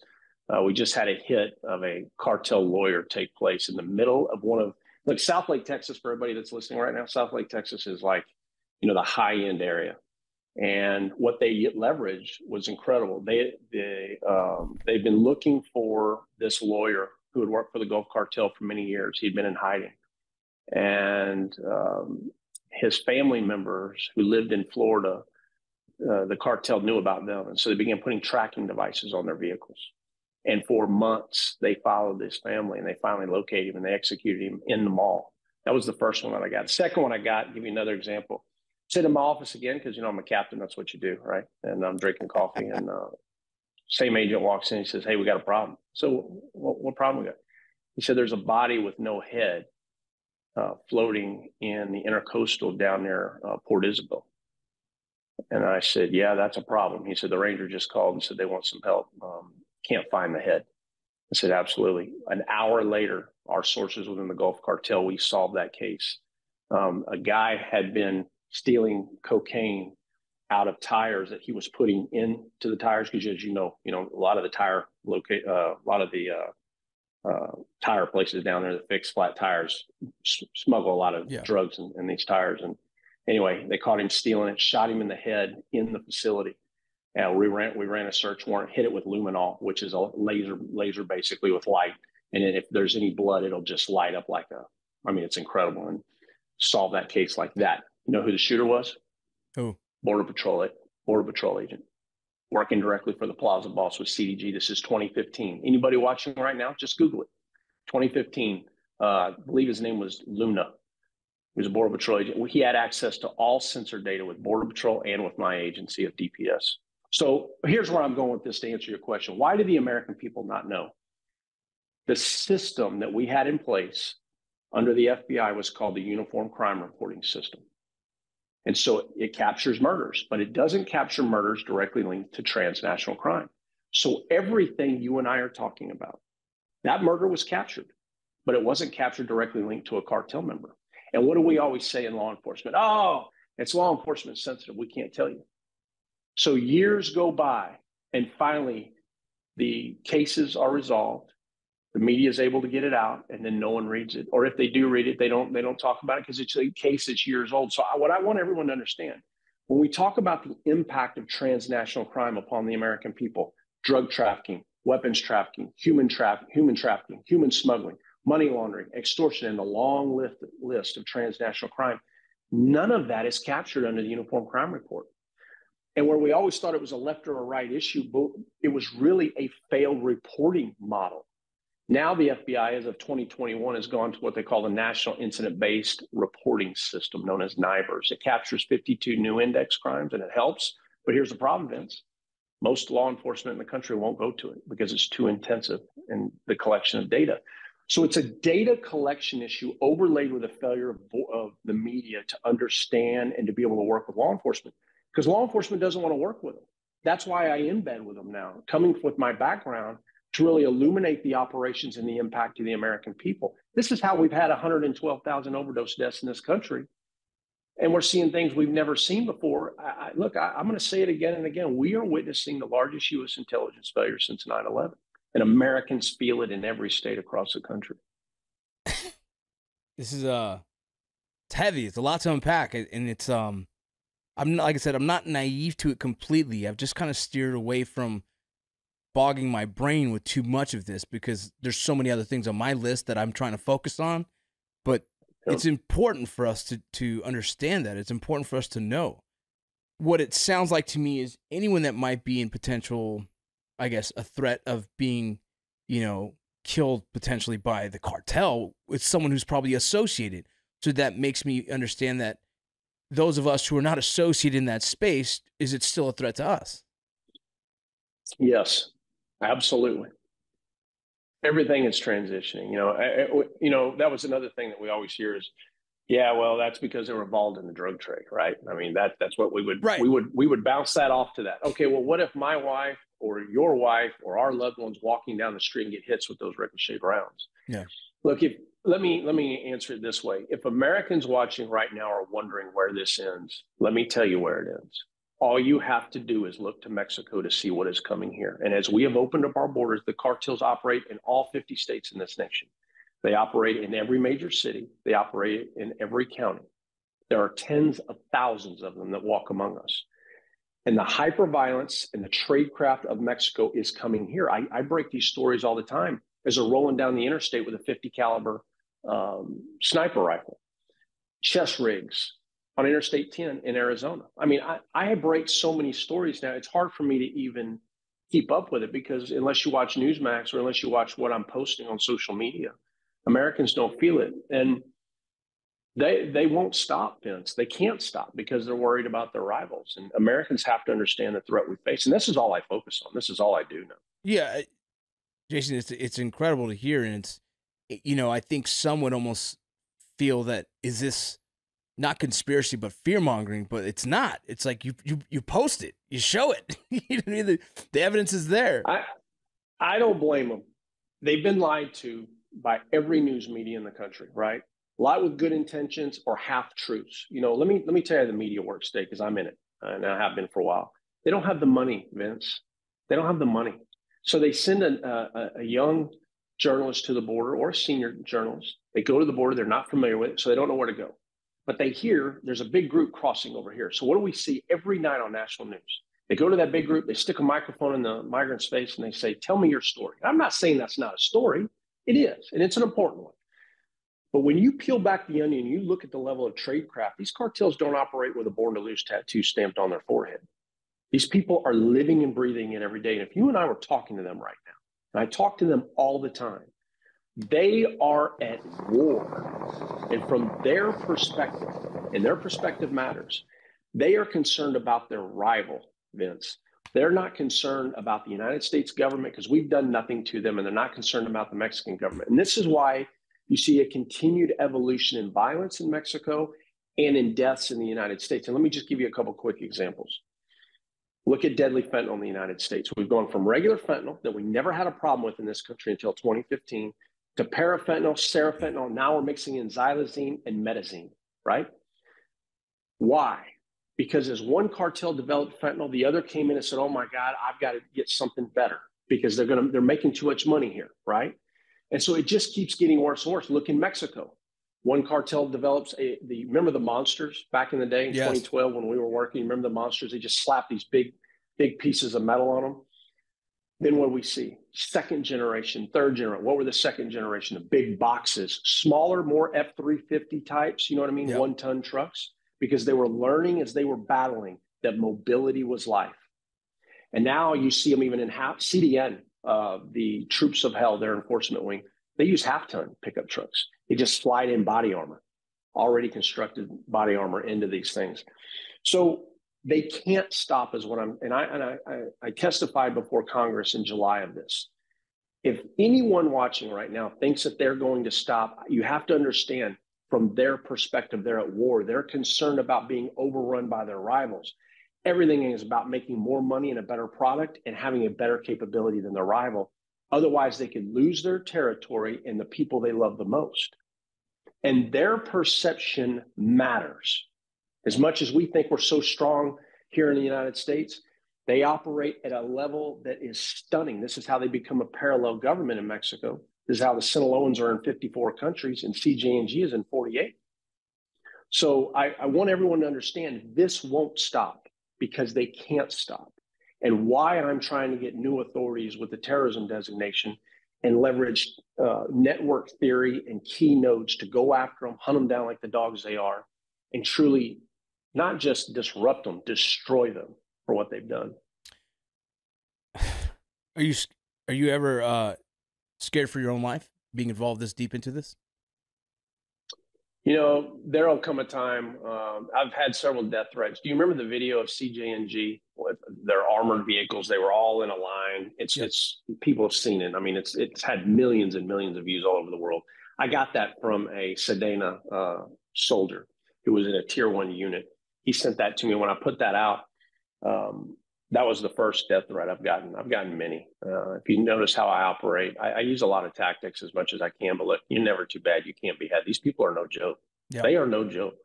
uh, "We just had a hit of a cartel lawyer take place in the middle of one of, look, Southlake, Texas, for everybody that's listening right now, Southlake, Texas is like, you know, the high-end area. And what they leveraged was incredible. They, they, um, they've been looking for this lawyer who had worked for the Gulf cartel for many years. He'd been in hiding. And um, his family members who lived in Florida, uh, the cartel knew about them. And so they began putting tracking devices on their vehicles. And for months, they followed this family, and they finally located him, and they executed him in the mall. That was the first one that I got. The second one I got, give you another example. Sit in my office again, because, you know, I'm a captain. That's what you do, right? And I'm drinking coffee, and uh, same agent walks in. He says, "Hey, we got a problem." So, what, what problem we got? He said, "There's a body with no head uh, floating in the intercoastal down near uh, Port Isabel." And I said, "Yeah, that's a problem." He said, "The ranger just called and said they want some help. Um, can't find the head." I said, "Absolutely." An hour later, our sources within the Gulf cartel, we solved that case. Um, a guy had been stealing cocaine out of tires that he was putting into the tires, because as you know, you know a lot of the tire locate, uh, a lot of the uh, uh, tire places down there that fix flat tires smuggle a lot of yeah. drugs in, in these tires. And anyway, they caught him stealing it, shot him in the head in the facility. And we ran we ran a search warrant, hit it with luminol, which is a laser laser basically with light. And then if there's any blood, it'll just light up like a. I mean, it's incredible. And solve that case like that. You know who the shooter was? Who? Border Patrol, Border Patrol agent, working directly for the Plaza boss with C D G. This is twenty fifteen. Anybody watching right now, just Google it. twenty fifteen, uh, I believe his name was Luna. He was a Border Patrol agent. He had access to all sensor data with Border Patrol and with my agency of D P S. So here's where I'm going with this to answer your question. Why do the American people not know? The system that we had in place under the F B I was called the Uniform Crime Reporting System. And so it captures murders, but it doesn't capture murders directly linked to transnational crime. So everything you and I are talking about, that murder was captured, but it wasn't captured directly linked to a cartel member. And what do we always say in law enforcement? Oh, it's law enforcement sensitive. We can't tell you. So years go by, and finally, the cases are resolved. The media is able to get it out, and then no one reads it. Or if they do read it, they don't they don't talk about it because it's a case that's years old. So I, what I want everyone to understand, when we talk about the impact of transnational crime upon the American people, drug trafficking, weapons trafficking, human, traf- human trafficking, human smuggling, money laundering, extortion, and the long list, list of transnational crime, none of that is captured under the Uniform Crime Report. And where we always thought it was a left or a right issue, but it was really a failed reporting model. Now the F B I, as of twenty twenty-one, has gone to what they call the National Incident-Based Reporting System, known as NIBRS. It captures fifty-two new index crimes, and it helps. But here's the problem, Vince. Most law enforcement in the country won't go to it because it's too intensive in the collection of data. So it's a data collection issue overlaid with a failure of, of the media to understand and to be able to work with law enforcement, because law enforcement doesn't want to work with them. That's why I am in bed with them now, coming with my background to really illuminate the operations and the impact to the American people. This is how we've had one hundred twelve thousand overdose deaths in this country. And we're seeing things we've never seen before. I, I, look, I, I'm going to say it again and again. We are witnessing the largest U S intelligence failure since nine eleven. And Americans feel it in every state across the country. This is uh, it's heavy. It's a lot to unpack. And it's, um, I'm like I said, I'm not naive to it completely. I've just kind of steered away from bogging my brain with too much of this because there's so many other things on my list that I'm trying to focus on. But yep. It's important for us to, to understand that. It's important for us to know. What it sounds like to me is anyone that might be in potential, I guess, a threat of being, you know, killed potentially by the cartel, it's someone who's probably associated. So that makes me understand that those of us who are not associated in that space, is it still a threat to us? Yes. Absolutely. Everything is transitioning. You know, I, you know, that was another thing that we always hear is, yeah, well, that's because they were involved in the drug trade, right? I mean, that that's what we would, right. we would, we would bounce that off to that. Okay, well, what if my wife or your wife or our loved ones walking down the street and get hits with those ricochet rounds? Yeah. Look, if, let me, let me answer it this way. If Americans watching right now are wondering where this ends, let me tell you where it ends. All you have to do is look to Mexico to see what is coming here. And as we have opened up our borders, the cartels operate in all fifty states in this nation. They operate in every major city. They operate in every county. There are tens of thousands of them that walk among us. And the hyperviolence and the tradecraft of Mexico is coming here. I, I break these stories all the time as they're rolling down the interstate with a fifty caliber um, sniper rifle, chest rigs, on Interstate ten in Arizona. I mean, I, I break so many stories now, it's hard for me to even keep up with it because unless you watch Newsmax or unless you watch what I'm posting on social media, Americans don't feel it. And they, they won't stop, Vince. They can't stop because they're worried about their rivals. And Americans have to understand the threat we face. And this is all I focus on. This is all I do now. Yeah, Jason, it's, it's incredible to hear. And it's, you know, I think some would almost feel that, is this not conspiracy, but fear mongering, but it's not. It's like you you you post it, you show it. You know what I mean? the, the evidence is there. I I don't blame them. They've been lied to by every news media in the country, right? A lot with good intentions or half truths. You know, let me let me tell you how the media works today because I'm in it and I have been for a while. They don't have the money, Vince. They don't have the money, so they send a a, a young journalist to the border or a senior journalist. They go to the border. They're not familiar with it, so they don't know where to go. But they hear there's a big group crossing over here. So what do we see every night on national news? They go to that big group, they stick a microphone in the migrant's face and they say, tell me your story. And I'm not saying that's not a story. It is, and it's an important one. But when you peel back the onion, you look at the level of tradecraft, these cartels don't operate with a born to lose tattoo stamped on their forehead. These people are living and breathing it every day. And if you and I were talking to them right now, and I talk to them all the time, they are at war. And from their perspective, and their perspective matters, they are concerned about their rival, Vince. They're not concerned about the United States government because we've done nothing to them, and they're not concerned about the Mexican government. And this is why you see a continued evolution in violence in Mexico and in deaths in the United States. And let me just give you a couple quick examples. Look at deadly fentanyl in the United States. We've gone from regular fentanyl that we never had a problem with in this country until twenty fifteen to parafentanyl, serafentanyl. Now we're mixing in xylazine and metazine, right? Why? Because as one cartel developed fentanyl, the other came in and said, oh my God, I've got to get something better because they're going to, they're making too much money here, right? And so it just keeps getting worse and worse. Look in Mexico. One cartel develops a, the, remember the monsters back in the day in yes. twenty twelve when we were working, remember the monsters? They just slapped these big, big pieces of metal on them. Then what do we see? Second generation, third generation. What were the second generation? The big boxes, smaller, more F three fifty types, you know what I mean? Yep. One-ton trucks, because they were learning as they were battling that mobility was life. And now you see them even in half C D N. uh, the Troops of Hell, their enforcement wing, they use half-ton pickup trucks. They just slide in body armor, already constructed body armor into these things. So they can't stop is what I'm, and I, and I, I, I testified before Congress in July of this. If anyone watching right now thinks that they're going to stop, you have to understand from their perspective, they're at war. They're concerned about being overrun by their rivals. Everything is about making more money and a better product and having a better capability than their rival. Otherwise, they could lose their territory and the people they love the most. And their perception matters. As much as we think we're so strong here in the United States, they operate at a level that is stunning. This is how they become a parallel government in Mexico. This is how the Sinaloans are in fifty-four countries and C J N G is in forty-eight. So I, I want everyone to understand this won't stop because they can't stop. And why I'm trying to get new authorities with the terrorism designation and leverage uh, network theory and key nodes to go after them, hunt them down like the dogs they are, and truly not just disrupt them, destroy them for what they've done. Are you, are you ever uh, scared for your own life being involved this deep into this? You know, there'll come a time, um, I've had several death threats. Do you remember the video of C J N G with their armored vehicles? They were all in a line. It's, yeah. it's, people have seen it. I mean, it's, it's had millions and millions of views all over the world. I got that from a Sedena uh, soldier who was in a tier one unit. He sent that to me. When I put that out, um, that was the first death threat I've gotten. I've gotten many. Uh, if you notice how I operate, I, I use a lot of tactics as much as I can, but look, you're never too bad. You can't be had. These people are no joke. Yep. They are no joke.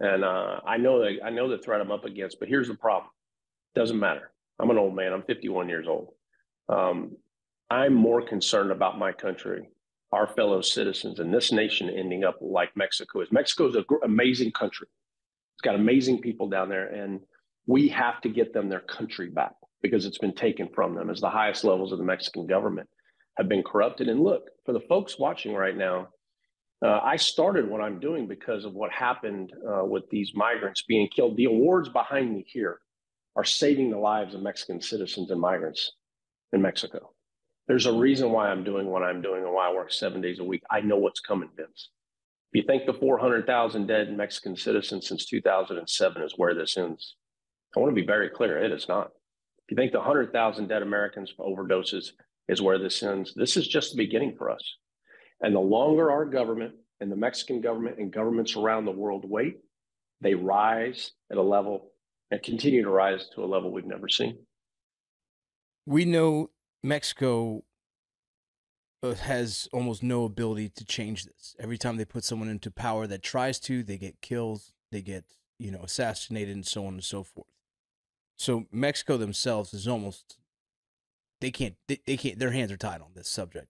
And uh, I know the, I know the threat I'm up against, but here's the problem. Doesn't matter. I'm an old man. I'm fifty-one years old. Um, I'm more concerned about my country, our fellow citizens, and this nation ending up like Mexico is. Mexico is an amazing country. It's got amazing people down there, and we have to get them their country back because it's been taken from them as the highest levels of the Mexican government have been corrupted. And look, for the folks watching right now, uh, I started what I'm doing because of what happened uh, with these migrants being killed. The awards behind me here are saving the lives of Mexican citizens and migrants in Mexico. There's a reason why I'm doing what I'm doing and why I work seven days a week. I know what's coming, Vince. If you think the four hundred thousand dead Mexican citizens since two thousand seven is where this ends, I want to be very clear, it is not. If you think the one hundred thousand dead Americans for overdoses is where this ends, this is just the beginning for us. And the longer our government and the Mexican government and governments around the world wait, they rise at a level and continue to rise to a level we've never seen. We know Mexico has almost no ability to change this. Every time they put someone into power that tries to, they get killed, they get, you know, assassinated and so on and so forth. So Mexico themselves is almost, they can't, they, they can't, their hands are tied on this subject.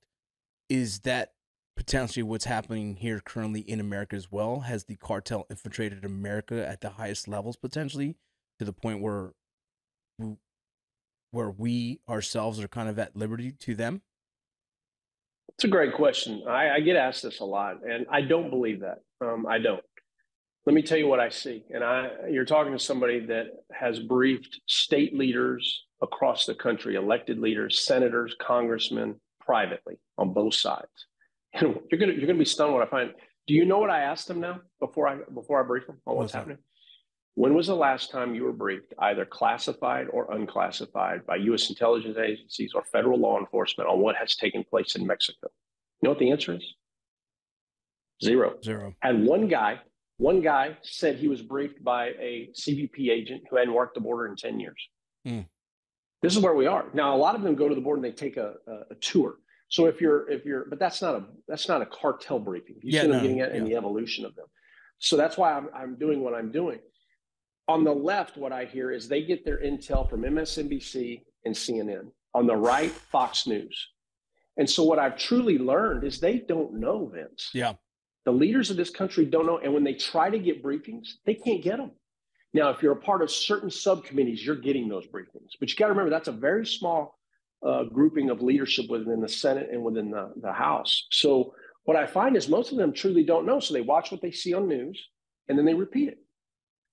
Is that potentially what's happening here currently in America as well? Has the cartel infiltrated America at the highest levels potentially to the point where, where we ourselves are kind of at liberty to them? It's a great question. I, I get asked this a lot, and I don't believe that. Um, I don't. Let me tell you what I see. And I, you're talking to somebody that has briefed state leaders across the country, elected leaders, senators, congressmen, privately on both sides. And you're gonna you're gonna be stunned when I find. Do you know what I asked them now before I before I brief them on what's happening? When was the last time you were briefed, either classified or unclassified, by U S intelligence agencies or federal law enforcement on what has taken place in Mexico? You know what the answer is? Zero. Zero. And one guy. One guy said he was briefed by a C B P agent who hadn't worked the border in ten years. Mm. This is where we are now. A lot of them go to the border and they take a, a, a tour. So if you're, if you're, but that's not a, that's not a cartel briefing. You yeah, see no, them getting at yeah. in the evolution of them. So that's why I'm, I'm doing what I'm doing. On the left, what I hear is they get their intel from M S N B C and C N N. On the right, Fox News. And so what I've truly learned is they don't know, Vince. Yeah. The leaders of this country don't know. And when they try to get briefings, they can't get them. Now, if you're a part of certain subcommittees, you're getting those briefings. But you got to remember, that's a very small uh, grouping of leadership within the Senate and within the, the House. So what I find is most of them truly don't know. So they watch what they see on news and then they repeat it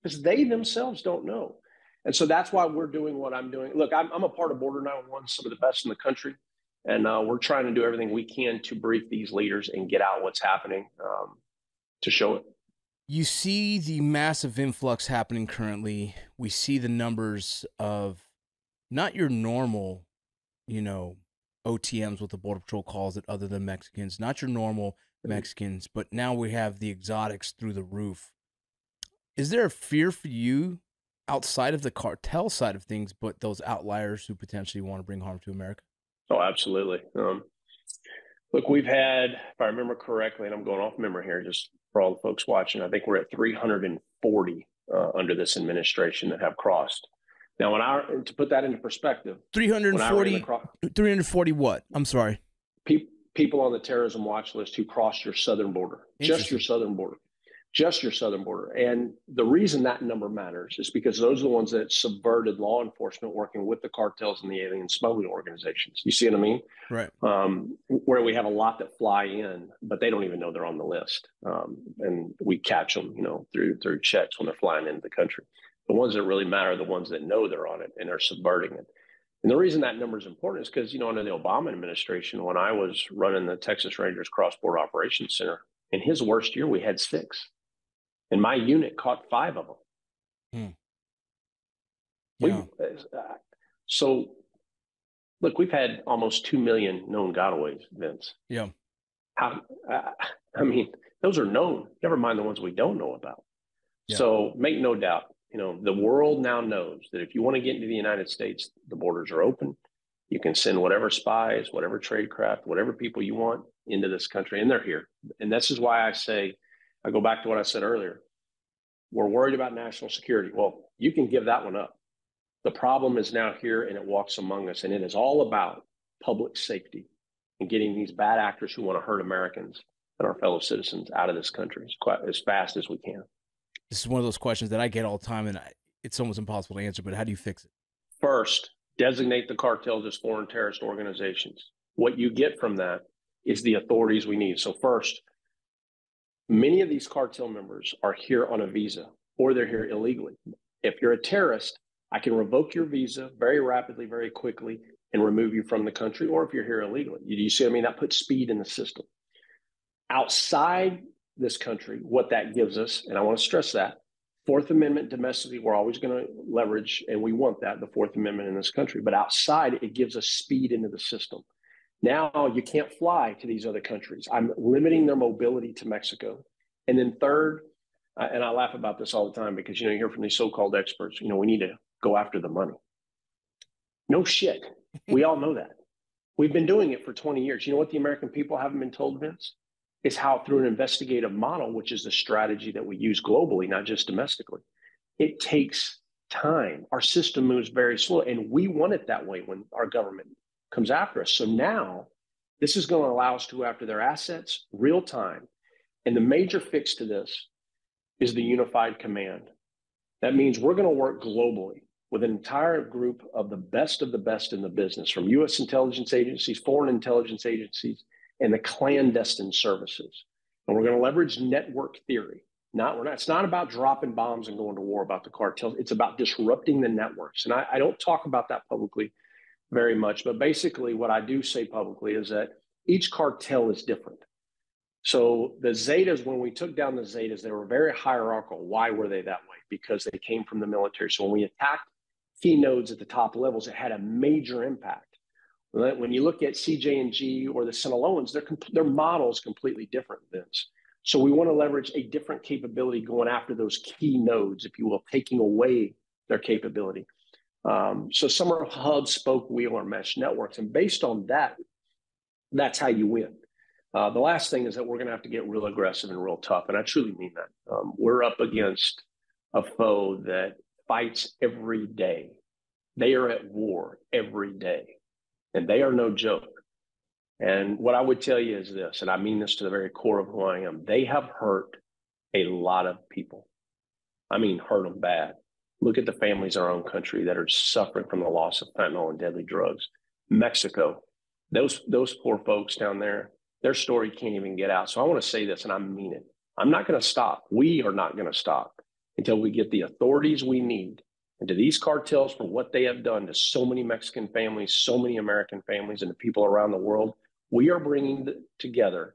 because they themselves don't know. And so that's why we're doing what I'm doing. Look, I'm, I'm a part of Border nine one one, some of the best in the country. And uh, we're trying to do everything we can to brief these leaders and get out what's happening um, to show it. You see the massive influx happening currently. We see the numbers of not your normal, you know, O T Ms, what the Border Patrol calls it, other than Mexicans, not your normal Mexicans, but now we have the exotics through the roof. Is there a fear for you outside of the cartel side of things, but those outliers who potentially want to bring harm to America? Oh, absolutely. Um, look, we've had, if I remember correctly, and I'm going off memory here, just for all the folks watching, I think we're at three hundred forty uh, under this administration that have crossed. Now, when I, to put that into perspective, three hundred forty, across, three hundred forty what? I'm sorry. Pe people on the terrorism watch list who crossed your southern border, just your southern border, just your southern border. And the reason that number matters is because those are the ones that subverted law enforcement working with the cartels and the alien smuggling organizations. You see what I mean? Right. Um, where we have a lot that fly in, but they don't even know they're on the list. Um, and we catch them, you know, through, through checks when they're flying into the country. The ones that really matter are the ones that know they're on it and are subverting it. And the reason that number is important is because, you know, under the Obama administration, when I was running the Texas Rangers Cross-Border Operations Center, in his worst year, we had six. And my unit caught five of them. Hmm. Yeah. We, uh, so, look, we've had almost two million known gotaways, Vince. Yeah. How, uh, I mean, those are known. Never mind the ones we don't know about. Yeah. So make no doubt. You know, the world now knows that if you want to get into the United States, the borders are open. You can send whatever spies, whatever trade craft, whatever people you want into this country, and they're here. And this is why I say, I go back to what I said earlier. We're worried about national security. Well, you can give that one up. The problem is now here, and it walks among us, and it is all about public safety and getting these bad actors who want to hurt Americans and our fellow citizens out of this country as, quite, as fast as we can. This is one of those questions that I get all the time, and I, it's almost impossible to answer, but how do you fix it? First, designate the cartels as foreign terrorist organizations. What you get from that is the authorities we need. So first, many of these cartel members are here on a visa, or they're here illegally. If you're a terrorist, I can revoke your visa very rapidly, very quickly, and remove you from the country, or if you're here illegally. You see what I mean? That puts speed in the system. Outside this country, what that gives us, and I want to stress that, Fourth Amendment domestically, we're always going to leverage, and we want that, the Fourth Amendment in this country. But outside, it gives us speed into the system. Now you can't fly to these other countries. I'm limiting their mobility to Mexico. And then third, uh, and I laugh about this all the time because, you know, you hear from these so-called experts, you know, we need to go after the money. No shit. We all know that. We've been doing it for twenty years. You know what the American people haven't been told, Vince? Is how through an investigative model, which is the strategy that we use globally, not just domestically, it takes time. Our system moves very slow, and we want it that way when our government comes after us. So now this is going to allow us to go after their assets real time. And the major fix to this is the unified command. That means we're going to work globally with an entire group of the best of the best in the business, from U S intelligence agencies, foreign intelligence agencies, and the clandestine services. And we're going to leverage network theory. Not, we're not, it's not about dropping bombs and going to war about the cartels. It's about disrupting the networks. And I, I don't talk about that publicly very much, but basically what I do say publicly is that each cartel is different. So the Zetas, when we took down the Zetas, they were very hierarchical. Why were they that way? Because they came from the military. So when we attacked key nodes at the top levels, it had a major impact. When you look at C J N G or the Sinaloans, their, their model is completely different than this. So we want to leverage a different capability going after those key nodes, if you will, taking away their capability. Um, so some are hub, spoke, wheel, or mesh networks. And based on that, that's how you win. Uh, the last thing is that we're going to have to get real aggressive and real tough. And I truly mean that. Um, we're up against a foe that fights every day. They are at war every day. And they are no joke. And what I would tell you is this, and I mean this to the very core of who I am, they have hurt a lot of people. I mean, hurt them bad. Look at the families in our own country that are suffering from the loss of fentanyl and deadly drugs. Mexico, those, those poor folks down there, their story can't even get out. So I want to say this, and I mean it. I'm not going to stop. We are not going to stop until we get the authorities we need and to these cartels for what they have done to so many Mexican families, so many American families, and to people around the world. We are bringing together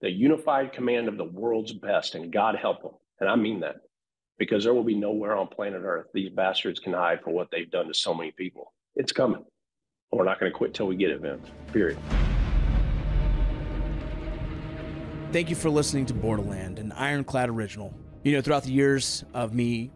the unified command of the world's best, and God help them. And I mean that, because there will be nowhere on planet Earth these bastards can hide for what they've done to so many people. It's coming. We're not going to quit till we get it, man. Period. Thank you for listening to Borderland, an Ironclad original. You know, throughout the years of me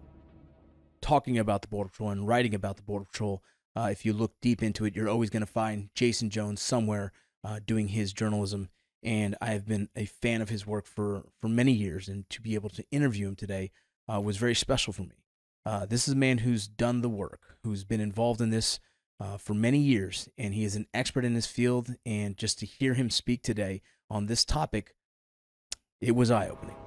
talking about the Border Patrol and writing about the Border Patrol, uh, if you look deep into it, you're always going to find Jaeson Jones somewhere uh, doing his journalism. And I have been a fan of his work for, for many years, and to be able to interview him today uh, was very special for me. Uh, this is a man who's done the work, who's been involved in this uh, for many years, and he is an expert in his field, and just to hear him speak today on this topic, it was eye-opening.